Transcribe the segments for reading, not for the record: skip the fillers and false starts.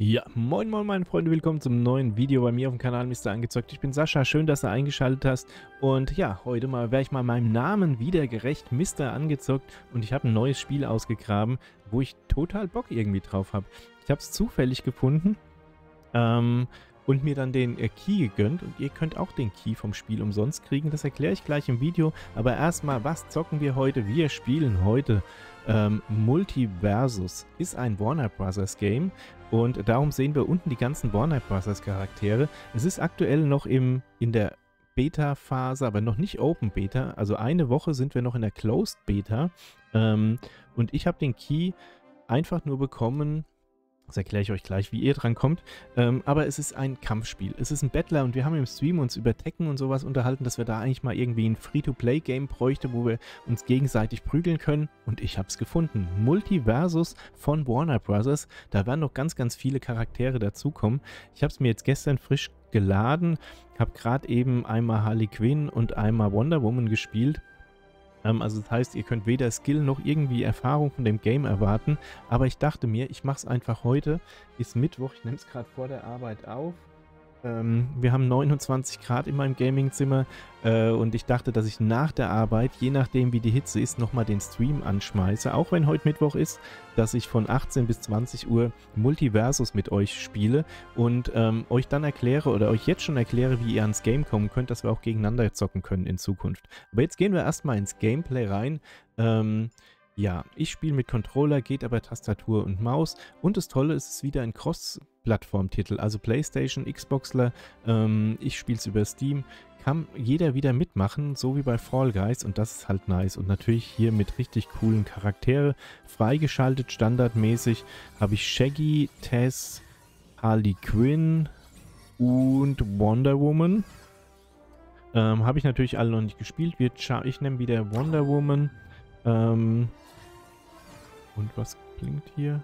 Ja, moin moin meine Freunde, willkommen zum neuen Video bei mir auf dem Kanal Mr. Angezockt. Ich bin Sascha, schön, dass du eingeschaltet hast und ja, heute mal werde ich mal meinem Namen wieder gerecht, Mr. Angezockt, und ich habe ein neues Spiel ausgegraben, wo ich total Bock irgendwie drauf habe. Ich habe es zufällig gefunden und mir dann den Key gegönnt und ihr könnt auch den Key vom Spiel umsonst kriegen, das erkläre ich gleich im Video, aber erstmal, was zocken wir heute? Wir spielen heute MultiVersus, ist ein Warner Bros. Game und darum sehen wir unten die ganzen Warner Bros. Charaktere. Es ist aktuell noch in der Beta-Phase, aber noch nicht Open Beta, also eine Woche sind wir noch in der Closed Beta und ich habe den Key einfach nur bekommen. Das erkläre ich euch gleich, wie ihr dran kommt. Aber es ist ein Kampfspiel. Es ist ein Battler und wir haben im Stream uns über Tekken und sowas unterhalten, dass wir da eigentlich mal irgendwie ein Free-to-Play-Game bräuchte, wo wir uns gegenseitig prügeln können. Und ich habe es gefunden. MultiVersus von Warner Bros. Da werden noch ganz, ganz viele Charaktere dazukommen. Ich habe es mir jetzt gestern frisch geladen. Habe gerade eben einmal Harley Quinn und einmal Wonder Woman gespielt. Also das heißt, ihr könnt weder Skill noch irgendwie Erfahrung von dem Game erwarten, aber ich dachte mir, ich mache es einfach heute, ist Mittwoch, ich nehme es gerade vor der Arbeit auf, wir haben 29 Grad in meinem Gamingzimmer und ich dachte, dass ich nach der Arbeit, je nachdem wie die Hitze ist, nochmal den Stream anschmeiße, auch wenn heute Mittwoch ist, dass ich von 18 bis 20 Uhr MultiVersus mit euch spiele und euch dann erkläre oder euch jetzt schon erkläre, wie ihr ans Game kommen könnt, dass wir auch gegeneinander zocken können in Zukunft. Aber jetzt gehen wir erstmal ins Gameplay rein. Ja, ich spiele mit Controller, geht aber Tastatur und Maus und das Tolle ist, es ist wieder ein Cross-Plattform-Titel, also PlayStation, Xboxler, ich spiele es über Steam, kann jeder wieder mitmachen, so wie bei Fall Guys und das ist halt nice und natürlich hier mit richtig coolen Charaktere, freigeschaltet, standardmäßig habe ich Shaggy, Tess, Harley Quinn und Wonder Woman, habe ich natürlich alle noch nicht gespielt, ich nehme wieder Wonder Woman, und was klingt hier?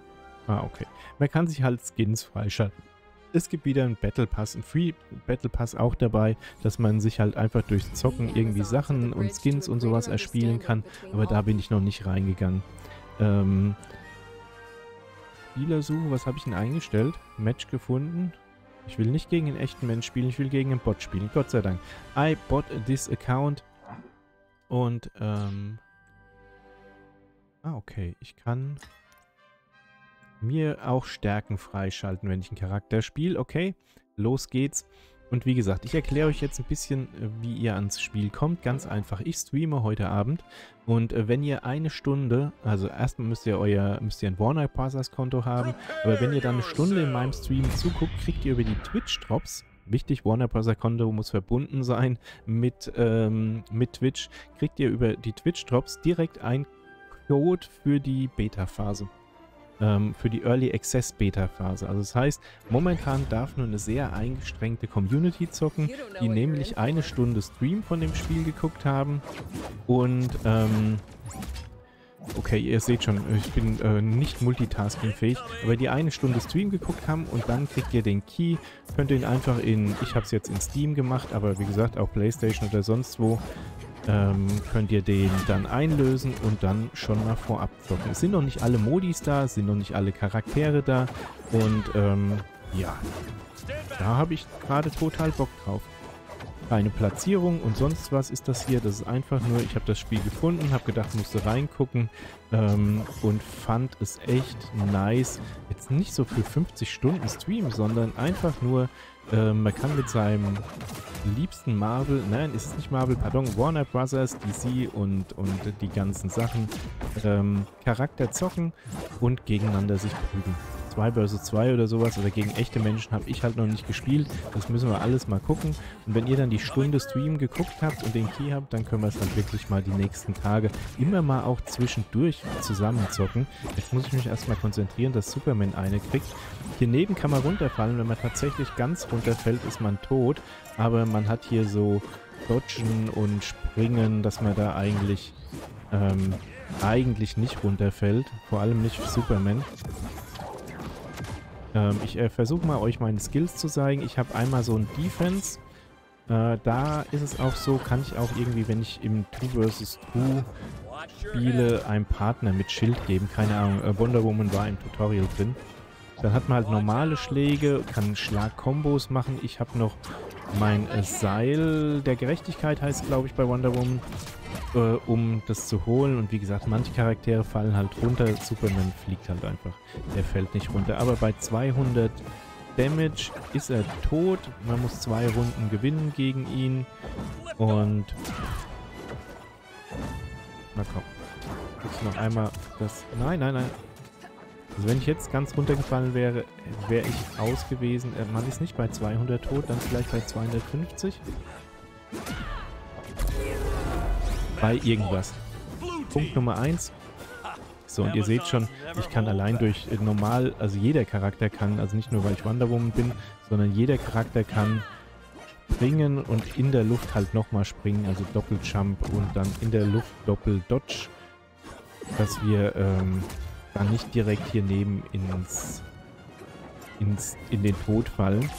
Ah, okay. Man kann sich halt Skins freischalten. Es gibt wieder einen Battle Pass, einen Free Battle Pass auch dabei, dass man sich halt einfach durchs Zocken irgendwie Sachen und Skins und sowas erspielen kann. Aber da bin ich noch nicht reingegangen. Spielersuche, was habe ich denn eingestellt? Match gefunden. Ich will nicht gegen einen echten Mensch spielen, ich will gegen einen Bot spielen. Gott sei Dank. I bought this account. Und, okay. Ich kann mir auch Stärken freischalten, wenn ich einen Charakter spiele. Okay, los geht's. Und wie gesagt, ich erkläre euch jetzt ein bisschen, wie ihr ans Spiel kommt. Ganz einfach, ich streame heute Abend und wenn ihr eine Stunde, also erstmal müsst ihr ein Warner Bros. Konto haben, aber wenn ihr dann eine Stunde in meinem Stream zuguckt, kriegt ihr über die Twitch-Drops, wichtig, Warner Bros. Konto muss verbunden sein mit Twitch, kriegt ihr über die Twitch-Drops direkt einen Code für die Beta-Phase. Für die Early Access Beta Phase. Also das heißt, momentan darf nur eine sehr eingeschränkte Community zocken, die nämlich eine Stunde Stream von dem Spiel geguckt haben und okay, ihr seht schon, ich bin nicht multitaskingfähig, aber die eine Stunde Stream geguckt haben und dann kriegt ihr den Key, könnt ihr ihn einfach ich habe es jetzt in Steam gemacht, aber wie gesagt auch PlayStation oder sonst wo, könnt ihr den dann einlösen und dann schon mal vorab zocken. Es sind noch nicht alle Modis da, es sind noch nicht alle Charaktere da und ja, da habe ich gerade total Bock drauf. Keine Platzierung und sonst was ist das hier, das ist einfach nur, ich habe das Spiel gefunden, habe gedacht, musste reingucken und fand es echt nice, jetzt nicht so für 50 Stunden Stream, sondern einfach nur, man kann mit seinem liebsten Marvel, nein, ist es nicht Marvel, pardon, Warner Bros., DC und die ganzen Sachen, Charakter zocken und gegeneinander sich prügeln. 2 vs 2 oder sowas oder gegen echte Menschen habe ich halt noch nicht gespielt. Das müssen wir alles mal gucken. Und wenn ihr dann die Stunde Stream geguckt habt und den Key habt, dann können wir es dann wirklich mal die nächsten Tage immer mal auch zwischendurch zusammenzocken. Jetzt muss ich mich erstmal konzentrieren, dass Superman eine kriegt. Hier neben kann man runterfallen. Wenn man tatsächlich ganz runterfällt, ist man tot. Aber man hat hier so Dodgen und Springen, dass man da eigentlich nicht runterfällt. Vor allem nicht für Superman. Ich versuche mal, euch meine Skills zu zeigen. Ich habe einmal so ein Defense. Da ist es auch so, kann ich auch irgendwie, wenn ich im 2 vs 2 spiele, einem Partner mit Schild geben. Keine Ahnung, Wonder Woman war im Tutorial drin. Dann hat man halt normale Schläge, kann Schlagkombos machen. Ich habe noch mein Seil der Gerechtigkeit, heißt glaube ich bei Wonder Woman, um das zu holen. Und wie gesagt, manche Charaktere fallen halt runter. Superman fliegt halt einfach. Der fällt nicht runter. Aber bei 200 Damage ist er tot. Man muss 2 Runden gewinnen gegen ihn. Und... na komm. Jetzt noch einmal das... Nein, nein, nein. Also wenn ich jetzt ganz runtergefallen wäre, wäre ich aus gewesen. Man ist nicht bei 200 tot, dann vielleicht bei 250. Bei irgendwas. Punkt Nummer 1. So, und ihr seht schon, ich kann allein durch normal, also jeder Charakter kann, also nicht nur, weil ich Wonder Woman bin, sondern jeder Charakter kann springen und in der Luft halt nochmal springen, also Doppeljump und dann in der Luft Doppeldodge, dass wir dann nicht direkt hier neben in den Tod fallen.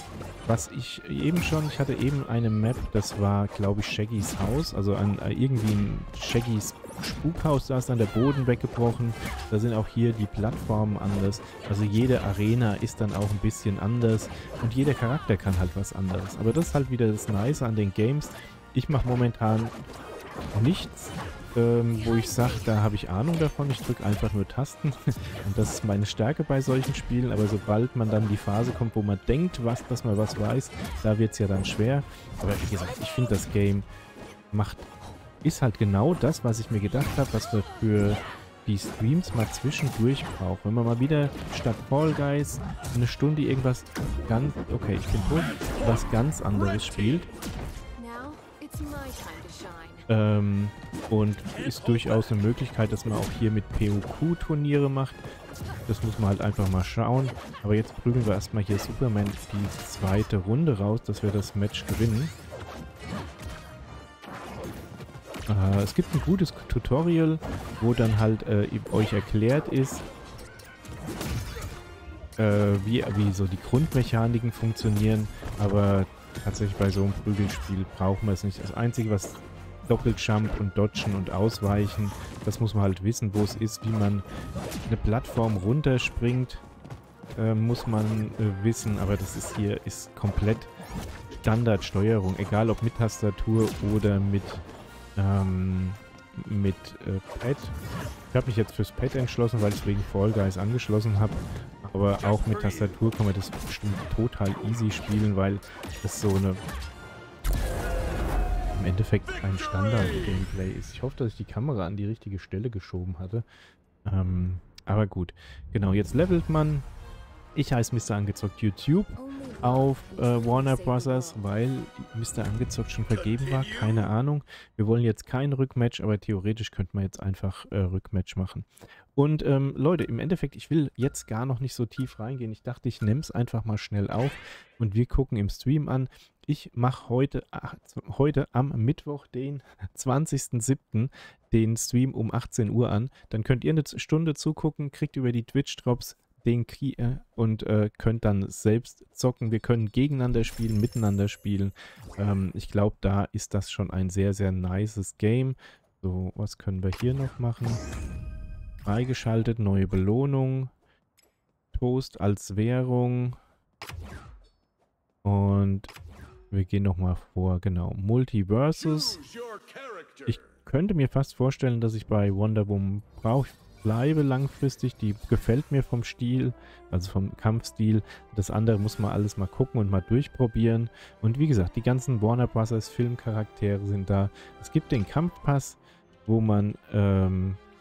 Was ich eben schon, ich hatte eben eine Map, das war glaube ich Shaggys Haus, also irgendwie ein Shaggys Spukhaus, da ist dann der Boden weggebrochen, da sind auch hier die Plattformen anders, also jede Arena ist dann auch ein bisschen anders und jeder Charakter kann halt was anderes, aber das ist halt wieder das Nice an den Games. Ich mache momentan nichts, wo ich sage, da habe ich Ahnung davon, ich drücke einfach nur Tasten und das ist meine Stärke bei solchen Spielen, aber sobald man dann die Phase kommt, wo man denkt, dass man was weiß, da wird es ja dann schwer, aber wie gesagt, ich finde das Game ist halt genau das, was ich mir gedacht habe, was wir für die Streams mal zwischendurch brauchen. Wenn man mal wieder statt Fall Guys eine Stunde irgendwas ganz, okay, ich bin tot, was ganz anderes spielt. Und ist durchaus eine Möglichkeit, dass man auch hier mit POQ-Turniere macht. Das muss man halt einfach mal schauen. Aber jetzt prügeln wir erstmal hier Superman die 2. Runde raus, dass wir das Match gewinnen. Es gibt ein gutes Tutorial, wo dann halt euch erklärt ist, wie so die Grundmechaniken funktionieren. Aber tatsächlich bei so einem Prügelspiel brauchen wir es nicht. Das Einzige, was Doppeljump und Dodgen und Ausweichen, das muss man halt wissen, wo es ist, wie man eine Plattform runterspringt, muss man wissen. Aber das ist hier komplett Standardsteuerung, egal ob mit Tastatur oder mit Pad. Ich habe mich jetzt fürs Pad entschlossen, weil ich wegen Fall Guys angeschlossen habe. Aber auch mit Tastatur kann man das bestimmt total easy spielen, weil das so eine im Endeffekt ein Standard-Gameplay ist. Ich hoffe, dass ich die Kamera an die richtige Stelle geschoben hatte. Aber gut. Genau, jetzt levelt man. Ich heiße Mr. Angezockt YouTube auf Warner Bros., weil Mr. Angezockt schon vergeben war. Keine Ahnung. Wir wollen jetzt kein Rückmatch, aber theoretisch könnte man jetzt einfach Rückmatch machen. Und Leute, im Endeffekt, ich will jetzt gar noch nicht so tief reingehen. Ich dachte, ich nehme es einfach mal schnell auf und wir gucken im Stream an. Ich mache heute am Mittwoch, den 20.07., den Stream um 18 Uhr an. Dann könnt ihr eine Stunde zugucken, kriegt über die Twitch-Drops den Key und könnt dann selbst zocken. Wir können gegeneinander spielen, miteinander spielen. Ich glaube, da ist das schon ein sehr, sehr nices Game. So, was können wir hier noch machen? Freigeschaltet, neue Belohnung. Toast als Währung. Und wir gehen nochmal vor, genau. MultiVersus. Ich könnte mir fast vorstellen, dass ich bei Wonder Woman bleibe langfristig, die gefällt mir vom Stil, also vom Kampfstil. Das andere muss man alles mal gucken und mal durchprobieren. Und wie gesagt, die ganzen Warner Bros. Filmcharaktere sind da. Es gibt den Kampfpass, wo man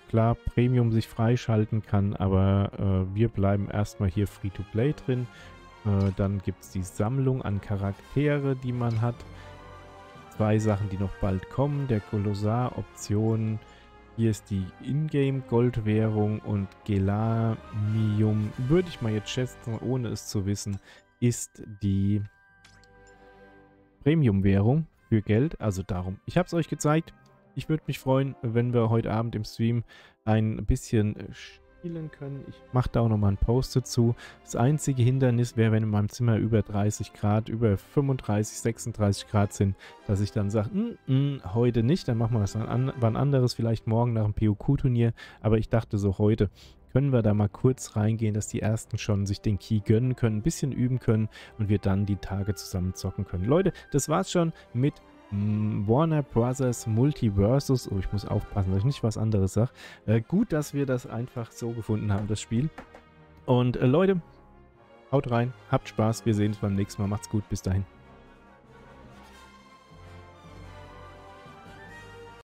klar Premium sich freischalten kann, aber wir bleiben erstmal hier Free-to-Play drin. Dann gibt es die Sammlung an Charaktere, die man hat. 2 Sachen, die noch bald kommen. Der Kolossar, Optionen. Hier ist die Ingame-Goldwährung und Gelamium, würde ich mal jetzt schätzen, ohne es zu wissen, ist die Premium-Währung für Geld. Also darum, ich habe es euch gezeigt. Ich würde mich freuen, wenn wir heute Abend im Stream ein bisschen spielen können. Ich mache da auch nochmal einen Post dazu. Das einzige Hindernis wäre, wenn in meinem Zimmer über 30 Grad, über 35, 36 Grad sind, dass ich dann sage, heute nicht, dann machen wir das wann anderes, vielleicht morgen nach dem POQ-Turnier. Aber ich dachte so, heute können wir da mal kurz reingehen, dass die Ersten schon sich den Key gönnen können, ein bisschen üben können und wir dann die Tage zusammen zocken können. Leute, das war's schon mit Warner Bros. MultiVersus. Oh, ich muss aufpassen, dass ich nicht was anderes sage. Gut, dass wir das einfach so gefunden haben, das Spiel. Und Leute, haut rein, habt Spaß, wir sehen uns beim nächsten Mal. Macht's gut, bis dahin.